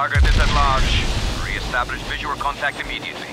Target is at large. Re-establish visual contact immediately.